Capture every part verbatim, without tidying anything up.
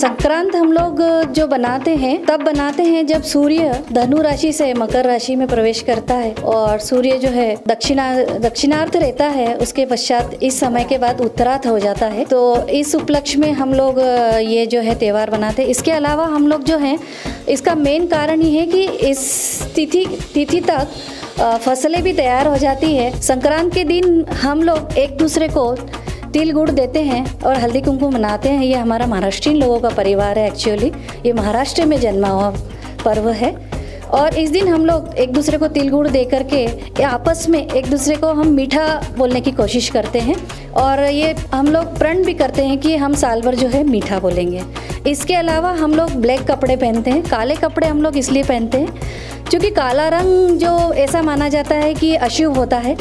संक्रांत हम लोग जो बनाते हैं तब बनाते हैं जब सूर्य धनु राशि से मकर राशि में प्रवेश करता है और सूर्य जो है दक्षिणा दक्षिणार्थ रहता है, उसके पश्चात इस समय के बाद उत्तरार्थ हो जाता है। तो इस उपलक्ष्य में हम लोग ये जो है त्यौहार बनाते हैं। इसके अलावा हम लोग जो है इसका मेन कारण ये है कि इस तिथि तिथि तक फसलें भी तैयार हो जाती है। संक्रांत के दिन हम लोग एक दूसरे को तिल गुड़ देते हैं और हल्दी कुमकुम मनाते हैं। ये हमारा महाराष्ट्रीयन लोगों का परिवार है। एक्चुअली ये महाराष्ट्र में जन्मा हुआ पर्व है और इस दिन हम लोग एक दूसरे को तिल गुड़ दे करके आपस में एक दूसरे को हम मीठा बोलने की कोशिश करते हैं और ये हम लोग प्रण भी करते हैं कि हम साल भर जो है मीठा बोलेंगे। इसके अलावा हम लोग ब्लैक कपड़े पहनते हैं। काले कपड़े हम लोग इसलिए पहनते हैं क्योंकि काला रंग जो ऐसा माना जाता है कि अशुभ होता है।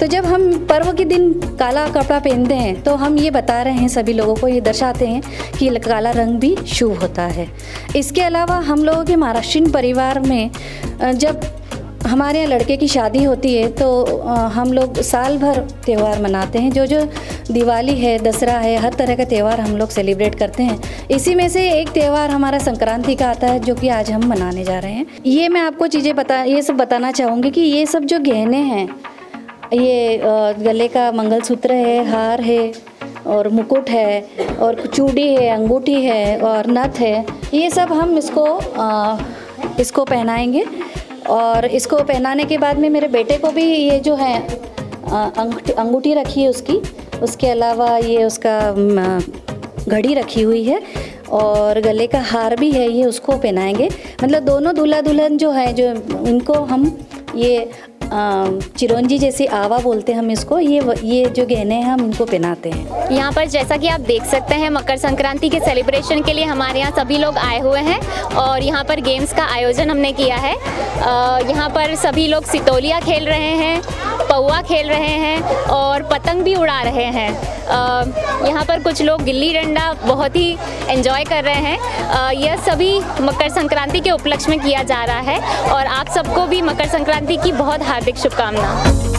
तो जब हम पर्व के दिन काला कपड़ा पहनते हैं तो हम ये बता रहे हैं, सभी लोगों को ये दर्शाते हैं कि काला रंग भी शुभ होता है। इसके अलावा हम लोगों के महाराष्ट्रीयन परिवार में जब हमारे यहाँ लड़के की शादी होती है तो हम लोग साल भर त्यौहार मनाते हैं। जो जो दिवाली है, दशहरा है, हर तरह का त्यौहार हम लोग सेलिब्रेट करते हैं। इसी में से एक त्यौहार हमारा संक्रांति का आता है जो कि आज हम मनाने जा रहे हैं। ये मैं आपको चीज़ें बता ये सब बताना चाहूँगी कि ये सब जो गहने हैं, ये गले का मंगलसूत्र है, हार है और मुकुट है और चूड़ी है, अंगूठी है और नथ है, ये सब हम इसको इसको पहनाएंगे। और इसको पहनाने के बाद में मेरे बेटे को भी ये जो है अंगूठी रखी है उसकी, उसके अलावा ये उसका घड़ी रखी हुई है और गले का हार भी है, ये उसको पहनाएंगे। मतलब दोनों दूल्हा दुल्हन जो है, जो इनको हम ये चिरौंजी जैसे आवा बोलते हैं हम इसको, ये ये जो गहने हैं हम इनको पहनाते हैं। यहाँ पर जैसा कि आप देख सकते हैं, मकर संक्रांति के सेलिब्रेशन के लिए हमारे यहाँ सभी लोग आए हुए हैं और यहाँ पर गेम्स का आयोजन हमने किया है। यहाँ पर सभी लोग सितोलिया खेल रहे हैं, पौआ खेल रहे हैं और पतंग भी उड़ा रहे हैं। यहाँ पर कुछ लोग गिल्ली डंडा बहुत ही एंजॉय कर रहे हैं। यह सभी मकर संक्रांति के उपलक्ष्य में किया जा रहा है और आप सबको भी मकर संक्रांति की बहुत हार्दिक शुभकामनाएं।